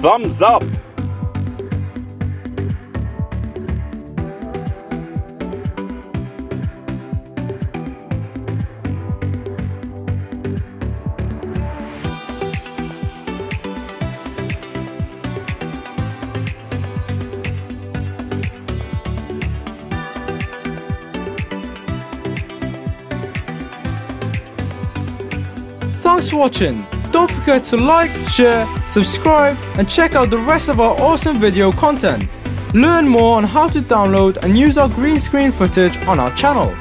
thumbs up. Thanks for watching. Don't forget to like, share, subscribe and check out the rest of our awesome video content. Learn more on how to download and use our green screen footage on our channel.